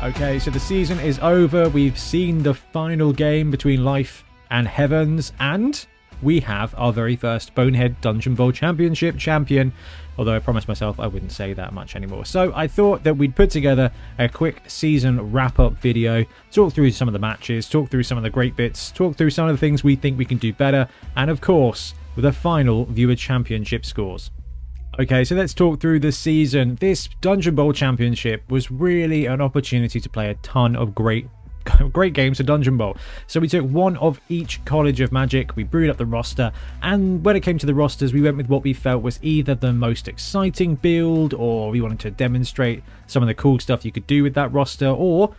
Okay, so the season is over. We've seen the final game between Life and Heavens, and we have our very first Bonehead Dungeon Bowl Championship champion, although I promised myself I wouldn't say that much anymore. So I thought that we'd put together a quick season wrap-up video, talk through some of the matches, talk through some of the great bits, talk through some of the things we think we can do better, and of course, with a final viewer championship scores. Okay, so let's talk through the season. This Dungeon Bowl Championship was really an opportunity to play a ton of great games to Dungeon Bowl. So we took one of each College of Magic, we brewed up the roster, and when it came to the rosters we went with what we felt was either the most exciting build, or we wanted to demonstrate some of the cool stuff you could do with that roster, or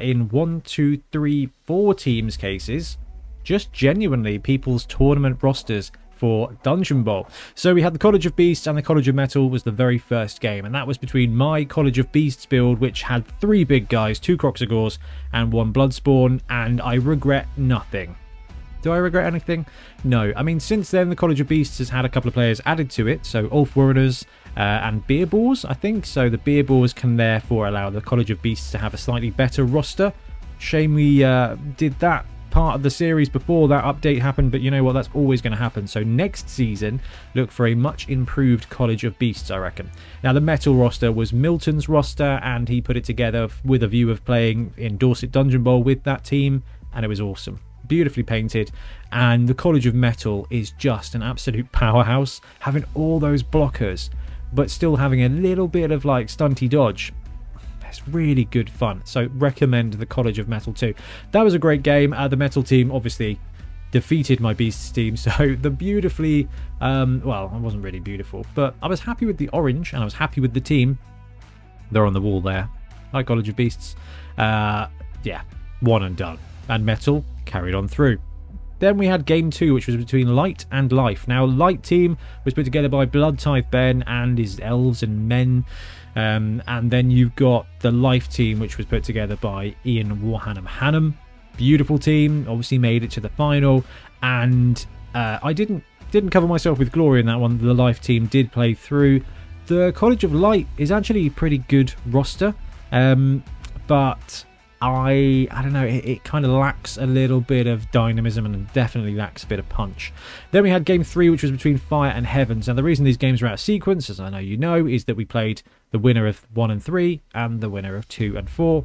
in 1, 2, 3, 4 teams cases, just genuinely people's tournament rosters for Dungeon Bowl. So we had the College of Beasts and the College of Metal was the very first game, and that was between my College of Beasts build, which had 3 big guys, 2 Croxagores and 1 Bloodspawn, and I regret nothing. Do I regret anything? No. I mean, since then the College of Beasts has had a couple of players added to it, so Ulf Warreners and Beer Balls, I think. So the Beer Balls can therefore allow the College of Beasts to have a slightly better roster. Shame we did that part of the series before that update happened, but you know what, that's always going to happen. So next season, look for a much improved College of Beasts, I reckon. Now the Metal roster was Milton's roster, and he put it together with a view of playing in Dorset Dungeon Bowl with that team, and it was awesome. Beautifully painted. And the College of Metal is just an absolute powerhouse, having all those blockers but still having a little bit of like stunty dodge. It's really good fun, so recommend the College of Metal too. That was a great game. The Metal team obviously defeated my Beasts team, so the beautifully well, it wasn't really beautiful, but I was happy with the orange and I was happy with the team. They're on the wall there, like College of Beasts. Yeah, one and done, and Metal carried on through. Then we had game 2, which was between Light and Life. Now Light team was put together by Bloodtithe Ben and his elves and men, and then you've got the Life team, which was put together by Ian Warhanam-Hannam. Beautiful team, obviously made it to the final, and I didn't cover myself with glory in that one. The Life team did play through. The College of Light is actually a pretty good roster, but I don't know, it kind of lacks a little bit of dynamism and definitely lacks a bit of punch. Then we had game 3, which was between Fire and Heavens. Now the reason these games are out of sequence, as I know you know, is that we played the winner of 1 and 3 and the winner of 2 and 4.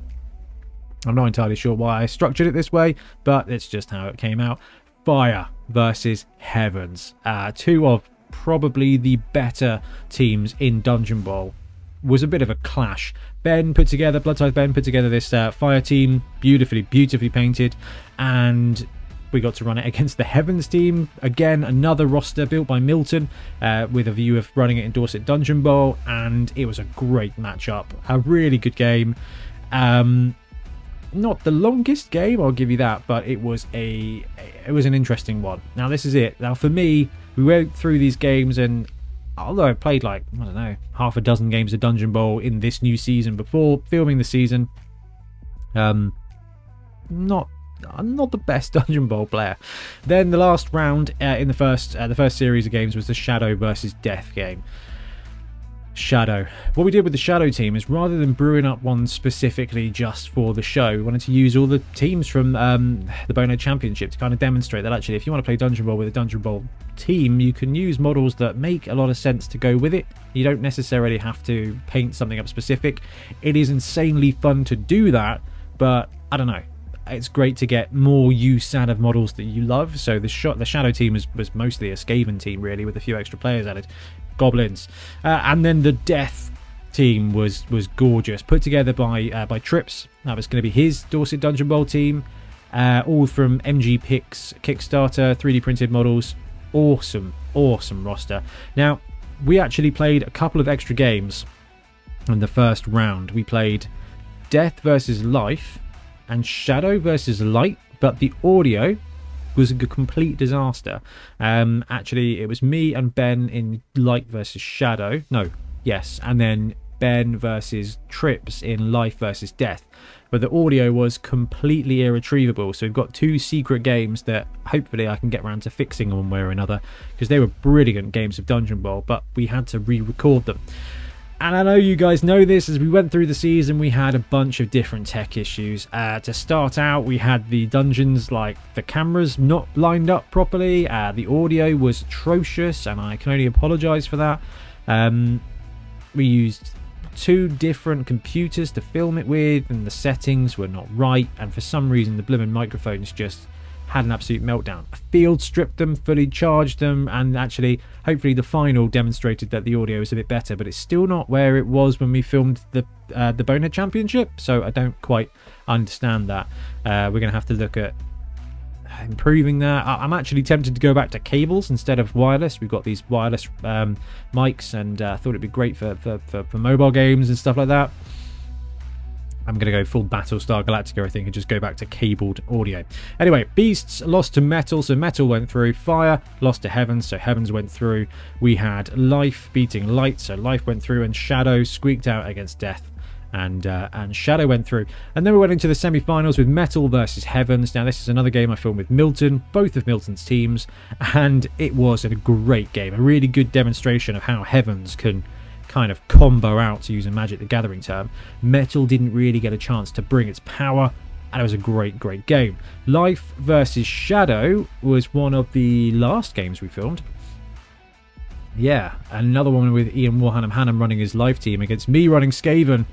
I'm not entirely sure why I structured it this way, but it's just how it came out. Fire versus Heavens, 2 of probably the better teams in Dungeon Bowl. Was a bit of a clash. Bloodtithe Ben put together this Fire team, beautifully painted, and we got to run it against the Heavens team. Again, another roster built by Milton with a view of running it in Dorset Dungeon Bowl, and it was a great matchup, a really good game. Not the longest game, I'll give you that, but it was an interesting one. Now this is it. Now for me, we went through these games, and although I played like, I don't know, half a dozen games of Dungeon Bowl in this new season before filming the season, I'm not the best Dungeon Bowl player. Then the last round in the first series of games was the Shadow versus Death game. Shadow. What we did with the Shadow team is, rather than brewing up one specifically just for the show, we wanted to use all the teams from the Bonehead Championship to kind of demonstrate that actually if you want to play Dungeon Bowl with a Dungeon Bowl team, you can use models that make a lot of sense to go with it. You don't necessarily have to paint something up specific. It is insanely fun to do that, but I don't know, it's great to get more use out of models that you love. So the Shadow team was mostly a Skaven team really, with a few extra players added, goblins, and then the Death team was gorgeous, put together by Trips. That was going to be his Dorset Dungeon Bowl team, all from MG Picks Kickstarter, 3D printed models. Awesome roster. Now we actually played a couple of extra games in the first round. We played Death versus Life and Shadow versus Light, but the audio was a complete disaster. Actually, it was me and Ben in Light versus Shadow. No, yes, and then Ben versus Trips in Life versus Death. But the audio was completely irretrievable, so we've got 2 secret games that hopefully I can get around to fixing one way or another, because they were brilliant games of Dungeon Bowl, but we had to re-record them. And I know you guys know this, as we went through the season, we had a bunch of different tech issues. To start out, we had the dungeons, like the cameras not lined up properly. The audio was atrocious, and I can only apologise for that. We used two different computers to film it with, and the settings were not right. And for some reason, the blooming microphones just had an absolute meltdown. I field stripped them, fully charged them, and actually hopefully the final demonstrated that the audio is a bit better, but it's still not where it was when we filmed the Bonehead Championship, so I don't quite understand that. We're going to have to look at improving that. I'm actually tempted to go back to cables instead of wireless. We've got these wireless mics, and I thought it'd be great for mobile games and stuff like that. I'm going to go full Battlestar Galactica, I think, and just go back to cabled audio. Anyway, Beasts lost to Metal, so Metal went through. Fire lost to Heavens, so Heavens went through. We had Life beating Light, so Life went through. And Shadow squeaked out against Death, and Shadow went through. And then we went into the semi-finals with Metal versus Heavens. Now, this is another game I filmed with Milton, both of Milton's teams, and it was a great game. A really good demonstration of how Heavens can kind of combo out, to use a Magic the Gathering term. Metal didn't really get a chance to bring its power, and it was a great game. Life versus Shadow was one of the last games we filmed. Yeah, another one with Ian Warhanam-Hannam running his Life team against me running Skaven.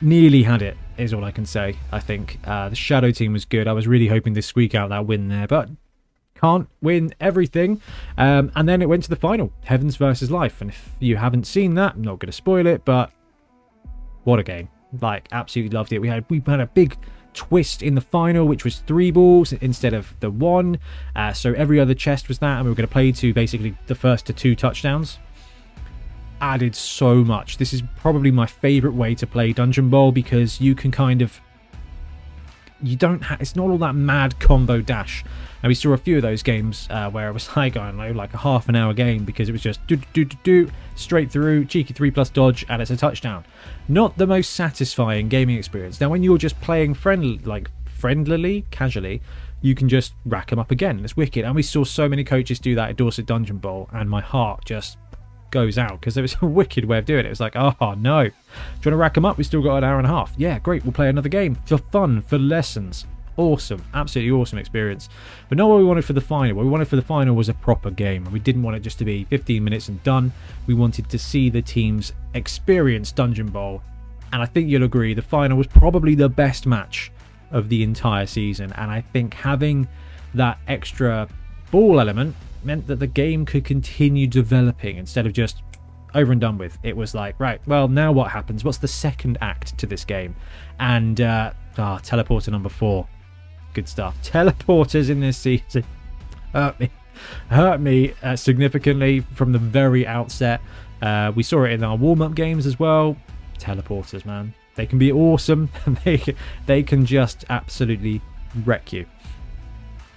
Nearly had it, is all I can say, I think. The Shadow team was good. I was really hoping to squeak out that win there, but can't win everything. And then it went to the final, Heavens versus Life, and if you haven't seen that, I'm not going to spoil it, but what a game. Like, absolutely loved it. We had a big twist in the final, which was 3 balls instead of the 1, so every other chest was that, and we were going to play to basically the first to 2 touchdowns. Added so much. This is probably my favorite way to play Dungeon Bowl, because you can kind of, you don't have, it's not all that mad combo dash. And we saw a few of those games where I was like, I don't know, like a half-an-hour game, because it was just do-do-do-do-do, straight through, cheeky 3+ dodge, and it's a touchdown. Not the most satisfying gaming experience. Now, when you're just playing friendlily, casually, you can just rack them up again. It's wicked. And we saw so many coaches do that at Dorset Dungeon Bowl, and my heart just goes out, because there was a wicked way of doing it. It was like, oh no, do you want to rack them up? We've still got an hour and a half. Yeah, great, we'll play another game for fun, for lessons. Awesome, absolutely awesome experience, but not what we wanted for the final. What we wanted for the final was a proper game, and we didn't want it just to be 15 minutes and done. We wanted to see the teams experience Dungeon Bowl, and I think you'll agree the final was probably the best match of the entire season, and I think having that extra ball element meant that the game could continue developing instead of just over and done with. It was like, right, well, now what happens? What's the second act to this game? And teleporter number 4. Good stuff. Teleporters in this season hurt me significantly from the very outset. We saw it in our warm-up games as well. Teleporters, man, they can be awesome. they can just absolutely wreck you.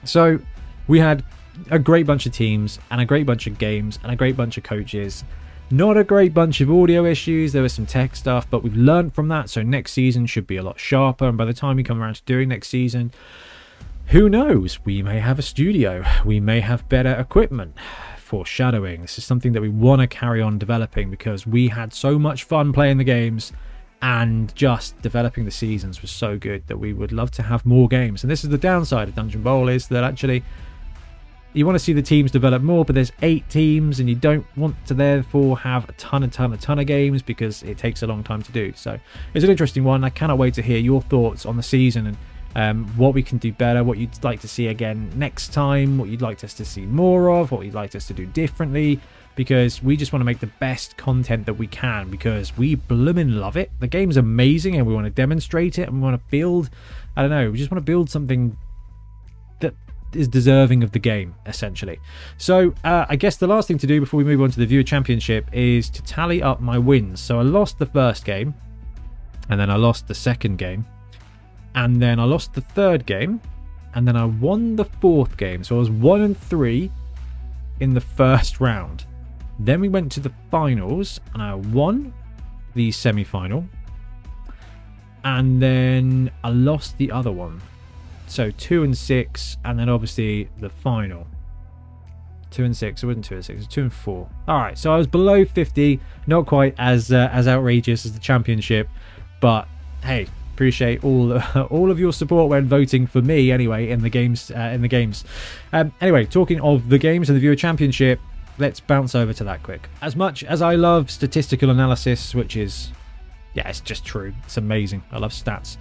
So we had a great bunch of teams, and a great bunch of games, and a great bunch of coaches. Not a great bunch of audio issues. There was some tech stuff, but we've learned from that, so next season should be a lot sharper. And by the time we come around to doing next season, who knows, we may have a studio, we may have better equipment. Foreshadowing, this is something that we want to carry on developing, because we had so much fun playing the games, and just developing the seasons was so good that we would love to have more games. And this is the downside of Dungeon Bowl, is that actually you want to see the teams develop more, but there's 8 teams, and you don't want to therefore have a ton of games, because it takes a long time to do. So it's an interesting one. I cannot wait to hear your thoughts on the season, and what we can do better, what you'd like to see again next time, what you'd like us to see more of, what you'd like us to do differently, because we just want to make the best content that we can, because we bloomin' love it. The game's amazing, and we want to demonstrate it, and we want to build, I don't know, we just want to build something is deserving of the game, essentially. So I guess the last thing to do before we move on to the viewer championship is to tally up my wins. So I lost the first game, and then I lost the second game, and then I lost the third game, and then I won the fourth game. So I was 1-3 in the first round. Then we went to the finals, and I won the semi-final, and then I lost the other one. So 2-6, and then obviously the final. 2 and 6. It wasn't 2 and 6. It was 2 and 4. All right. So I was below 50. Not quite as outrageous as the championship, but hey, appreciate all of your support when voting for me anyway in the games. Anyway, talking of the games and the viewer championship, let's bounce over to that quick. As much as I love statistical analysis, which is, yeah, it's just true. It's amazing. I love stats.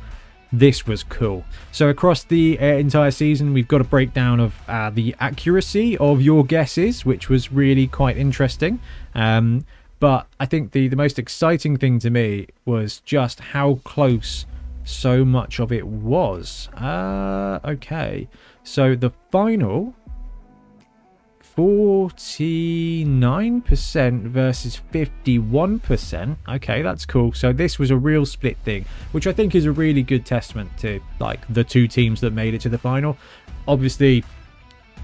This was cool. So across the entire season, we've got a breakdown of the accuracy of your guesses, which was really quite interesting. But I think the most exciting thing to me was just how close so much of it was. Okay, so the final 49% versus 51%. Okay, that's cool. So this was a real split thing, which I think is a really good testament to like the two teams that made it to the final. Obviously,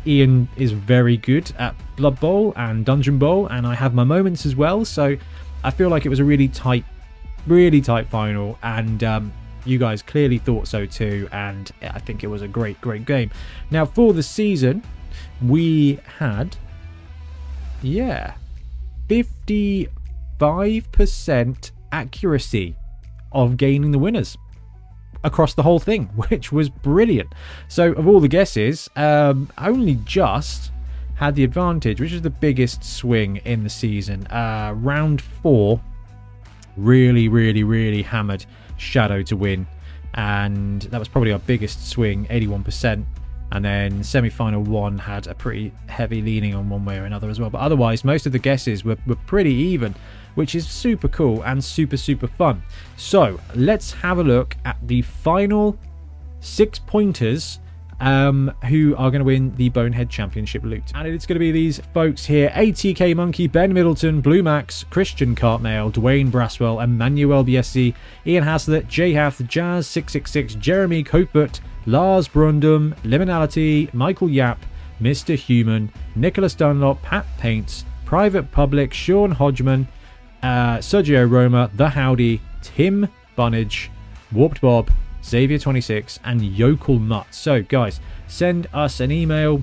Ian is very good at Blood Bowl and Dungeon Bowl, and I have my moments as well. So I feel like it was a really tight final, and you guys clearly thought so too. And I think it was a great game. Now for the season, we had, yeah, 55% accuracy of gaining the winners across the whole thing, which was brilliant. So of all the guesses, only just had the advantage, which is the biggest swing in the season. Round 4 really hammered Shadow to win, and that was probably our biggest swing, 81%. And then semi-final 1 had a pretty heavy leaning on one way or another as well. But otherwise, most of the guesses were pretty even, which is super cool and super fun. So let's have a look at the final 6 pointers who are going to win the Bonehead Championship loot. And it's going to be these folks here: ATK Monkey, Ben Middleton, Blue Max, Christian Cartmail, Dwayne Braswell, Emmanuel BSC, Ian Haslett, J Hath, Jazz666, Jeremy Copefoot, Lars Brundum, Liminality, Michael Yap, Mr. Human, Nicholas Dunlop, Pat Paints, Private Public, Sean Hodgman, Sergio Roma, The Howdy, Tim Bunnage, Warped Bob, Xavier26, and Yokel Mutt. So guys, send us an email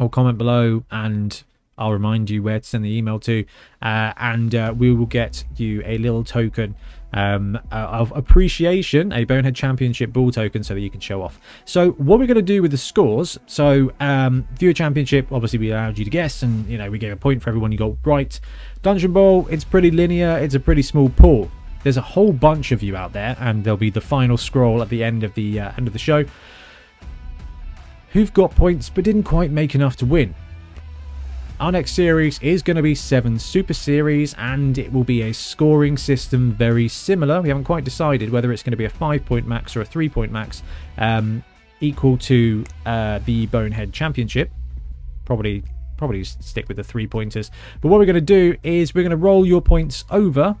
or comment below, and I'll remind you where to send the email to, and we will get you a little token of appreciation, a Bonehead Championship ball token, so that you can show off. So what we're going to do with the scores, so viewer championship, obviously we allowed you to guess, and you know, we gave a point for everyone you got right. Dungeon Bowl, it's pretty linear, it's a pretty small pool. There's a whole bunch of you out there, and there'll be the final scroll at the end of the show, who've got points but didn't quite make enough to win. Our next series is going to be 7 Super Series, and it will be a scoring system very similar. We haven't quite decided whether it's going to be a 5-point max or a 3-point max, equal to the Bonehead Championship. Probably stick with the 3-pointers. But what we're going to do is we're going to roll your points over.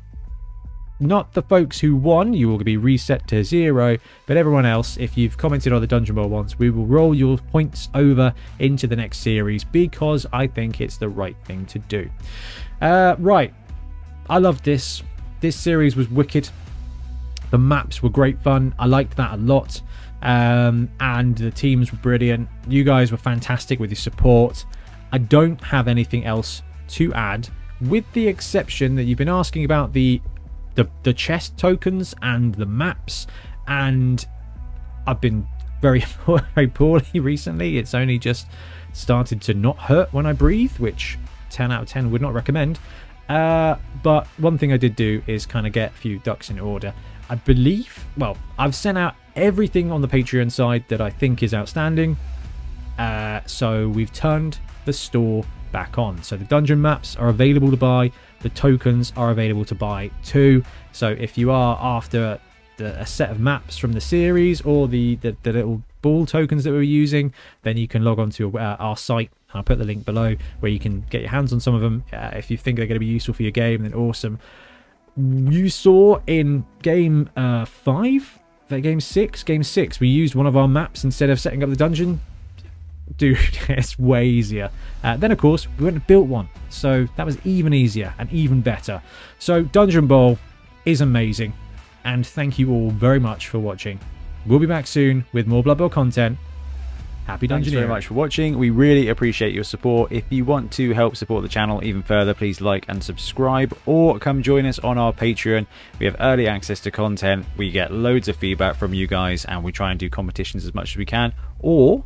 Not the folks who won, you will be reset to 0, but everyone else, if you've commented on the Dungeon Bowl once, we will roll your points over into the next series, because I think it's the right thing to do. Right, I loved this. This series was wicked. The maps were great fun. I liked that a lot. And the teams were brilliant. You guys were fantastic with your support. I don't have anything else to add, with the exception that you've been asking about the chest tokens and the maps, and I've been very poorly recently. It's only just started to not hurt when I breathe, which 10 out of 10 would not recommend. But one thing I did do is kind of get a few ducks in order. I believe, well, I've sent out everything on the Patreon side that I think is outstanding. So we've turned the store back on. So the dungeon maps are available to buy, the tokens are available to buy too. So if you are after a set of maps from the series, or the little ball tokens that we're using, then you can log on to our site. I'll put the link below where you can get your hands on some of them. If you think they're going to be useful for your game, then awesome. You saw in game 5, game 6, we used one of our maps instead of setting up the dungeon. Dude, it's way easier. Then of course we went and built one, so that was even easier and even better. So Dungeon Bowl is amazing, and thank you all very much for watching. We'll be back soon with more Blood Bowl content. happy dungeoneering. Thanks very much for watching. We really appreciate your support. If you want to help support the channel even further, please like and subscribe, or come join us on our Patreon. We have early access to content, we get loads of feedback from you guys, and we try and do competitions as much as we can. Or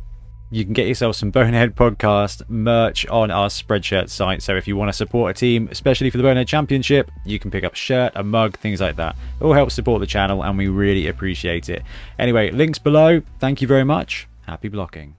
you can get yourself some Bonehead Podcast merch on our Spreadshirt site. So if you want to support a team, especially for the Bonehead Championship, you can pick up a shirt, a mug, things like that. It all helps support the channel and we really appreciate it. Anyway, links below. Thank you very much. Happy blocking.